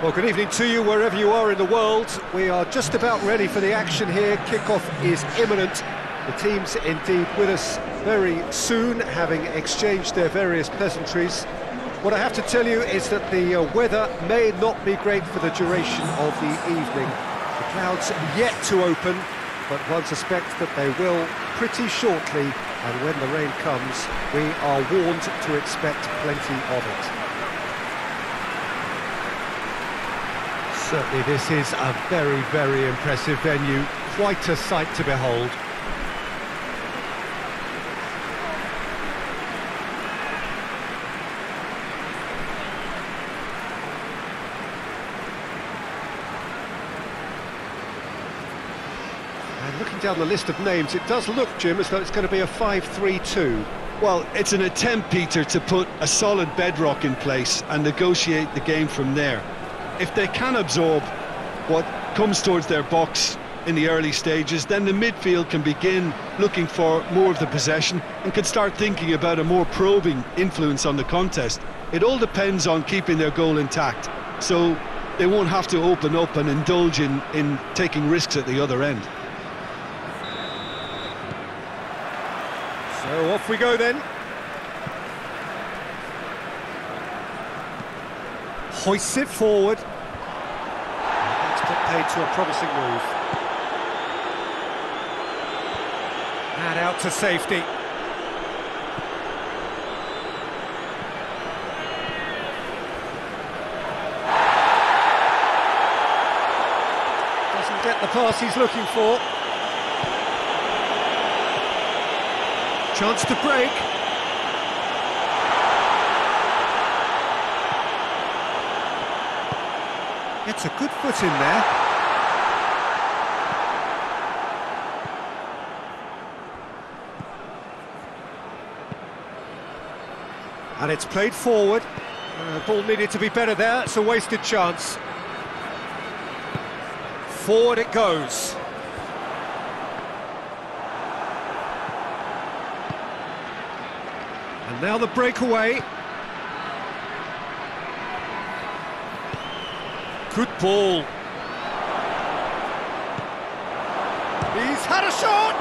Well, good evening to you wherever you are in the world. We are just about ready for the action here. Kickoff is imminent. The teams indeed with us very soon, having exchanged their various pleasantries. What I have to tell you is that the weather may not be great for the duration of the evening. The clouds yet to open, but one suspects that they will pretty shortly, and when the rain comes, we are warned to expect plenty of it. Certainly this is a very, very impressive venue, quite a sight to behold. Looking down the list of names, it does look, Jim, as though it's going to be a 5-3-2. Well, it's an attempt, Peter, to put a solid bedrock in place and negotiate the game from there. If they can absorb what comes towards their box in the early stages, then the midfield can begin looking for more of the possession and can start thinking about a more probing influence on the contest. It all depends on keeping their goal intact, so they won't have to open up and indulge in taking risks at the other end. So off we go then. Hoists it forward. That's put paid to a promising move. And out to safety. Doesn't get the pass he's looking for. Chance to break. It's a good foot in there. And it's played forward. The ball needed to be better there. It's a wasted chance. Forward it goes. Now the breakaway. Good ball. He's had a shot!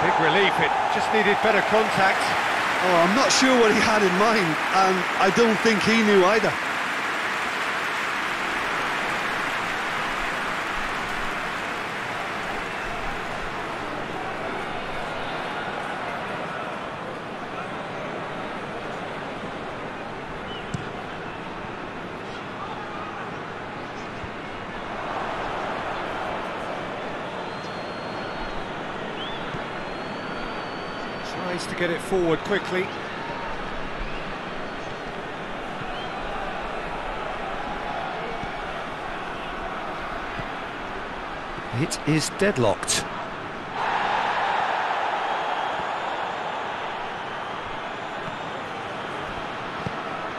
Big relief, it just needed better contact. Oh, I'm not sure what he had in mind, and I don't think he knew either. Tries to get it forward quickly. It is deadlocked.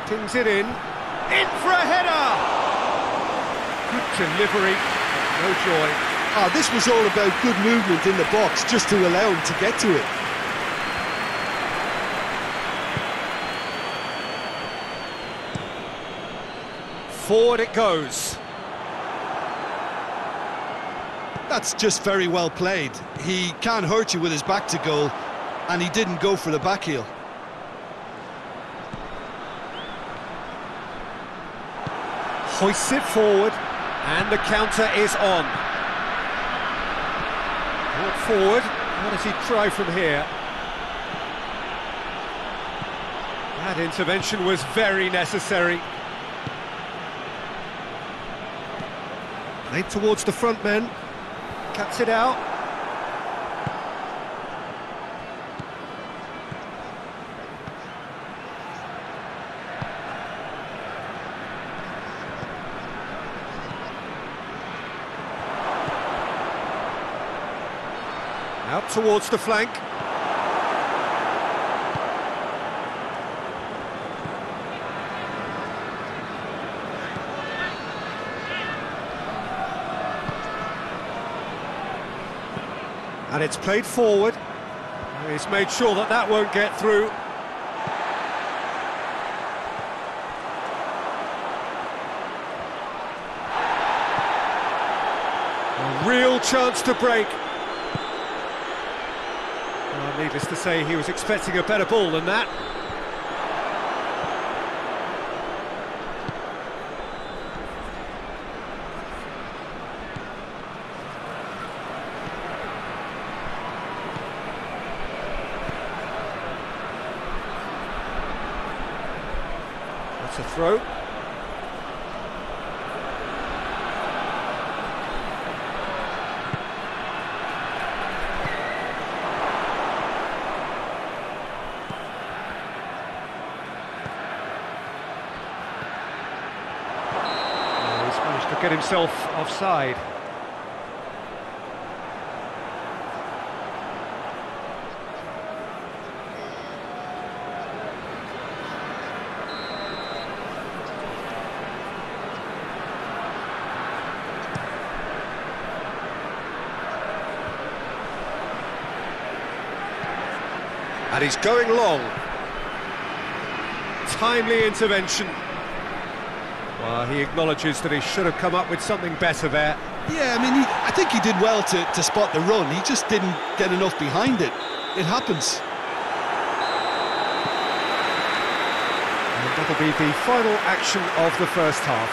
Tings it in. In for a header! Good delivery. No joy. Ah, this was all about good movement in the box, just to allow him to get to it. Forward it goes. That's just very well played. He can't hurt you with his back to goal, and he didn't go for the back heel. Hoists it forward, and the counter is on. Brought forward. What does he try from here? That intervention was very necessary. Played towards the front men, cuts it out. Out towards the flank. And it's played forward. He's made sure that that won't get through. Real chance to break. Well, needless to say, he was expecting a better ball than that. That's a throw. To get himself offside. And he's going long. Timely intervention. Well, he acknowledges that he should have come up with something better there. Yeah, I mean, I think he did well to spot the run. He just didn't get enough behind it. It happens. And that'll be the final action of the first half.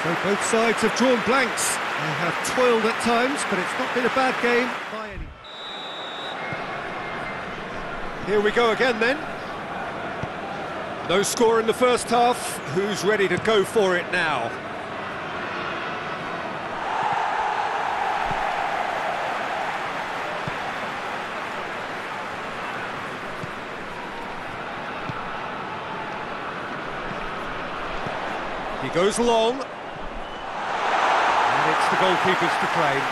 So both sides have drawn blanks. They have toiled at times, but it's not been a bad game by any. Here we go again then. No score in the first half. Who's ready to go for it now? He goes long. And it's the goalkeeper's to claim.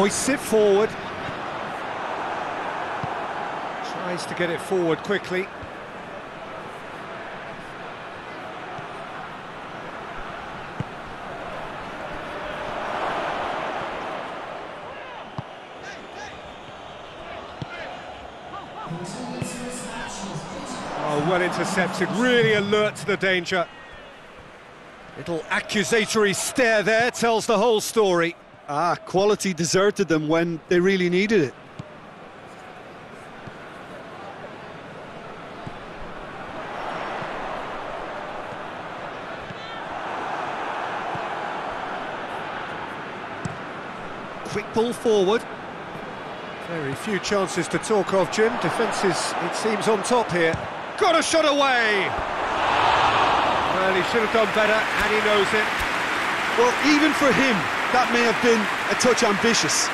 Hoists it forward. Tries to get it forward quickly. Oh, well intercepted, really alert to the danger. Little accusatory stare there tells the whole story. Quality deserted them when they really needed it. Quick ball forward. Very few chances to talk of, Jim. Defence is, it seems, on top here. Got a shot away! Well, he should have done better, and he knows it. Well, even for him, that may have been a touch ambitious.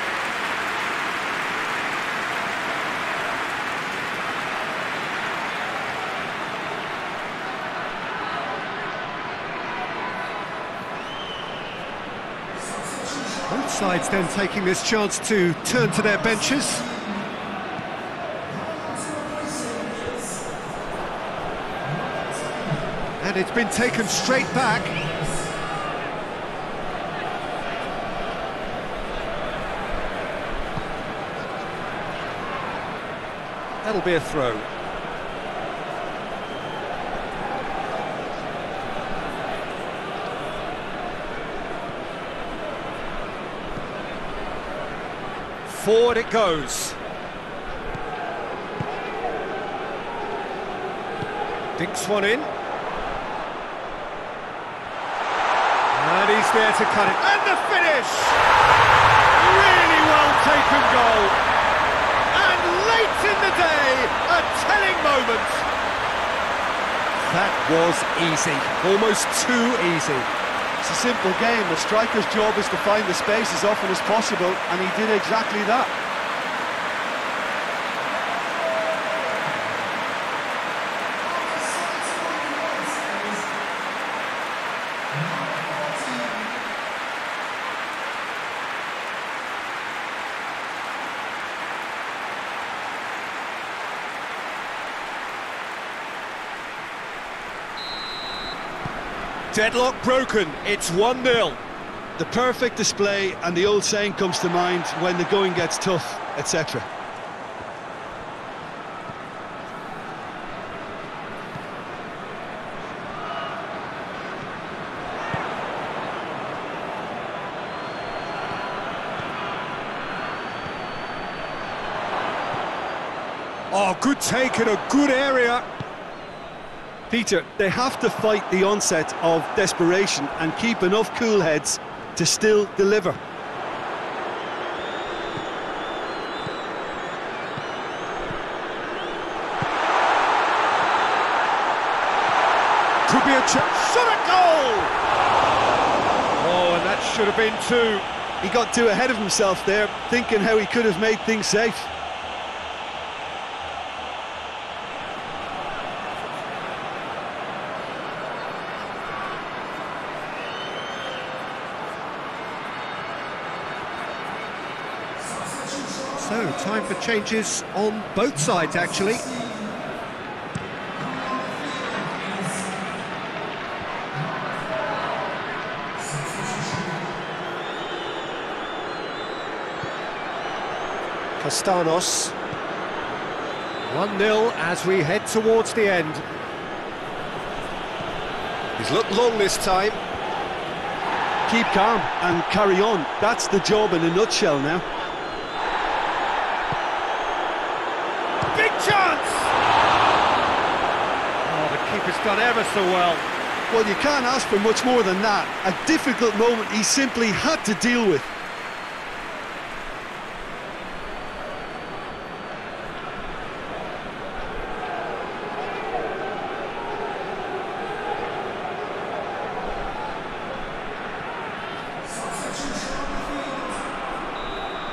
Both sides then taking this chance to turn to their benches. And it's been taken straight back. That'll be a throw. Forward it goes. Dinks one in. And he's there to cut it. And the finish! Really well taken goal. In the day, a telling moment. That was easy, almost too easy. It's a simple game. The striker's job is to find the space as often as possible, and he did exactly that. Deadlock broken, it's 1-0. The perfect display, and the old saying comes to mind, when the going gets tough, etc. Oh, good take in a good area. Peter, they have to fight the onset of desperation and keep enough cool heads to still deliver. Could be a chance. Shot a goal! Oh, and that should have been two. He got too ahead of himself there, thinking how he could have made things safe. So, time for changes on both sides, actually. Castanos. 1-0 as we head towards the end. He's looked long this time. Keep calm and carry on. That's the job in a nutshell now. Chance! Oh, the keeper's done ever so well. Well, you can't ask for much more than that. A difficult moment he simply had to deal with.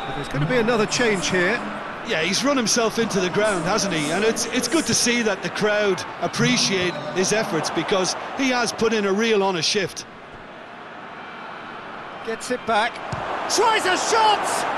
But there's going to be another change here. Yeah, he's run himself into the ground, hasn't he? And it's good to see that the crowd appreciate his efforts, because he has put in a real honest shift. Gets it back. Tries a shot!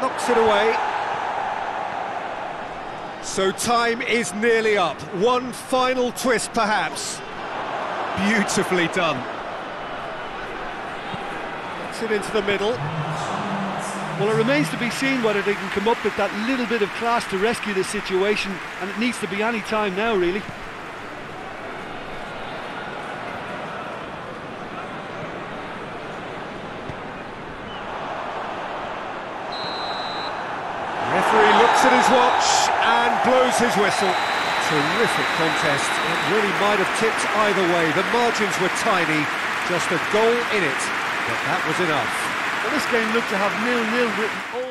Knocks it away. So time is nearly up. One final twist, perhaps. Beautifully done. Knocks it into the middle. Well, it remains to be seen whether they can come up with that little bit of class to rescue this situation, and it needs to be any time now, really. At his watch and blows his whistle. Terrific contest. It really might have tipped either way. The margins were tiny, just a goal in it, but that was enough. Well, this game looked to have nil-nil written all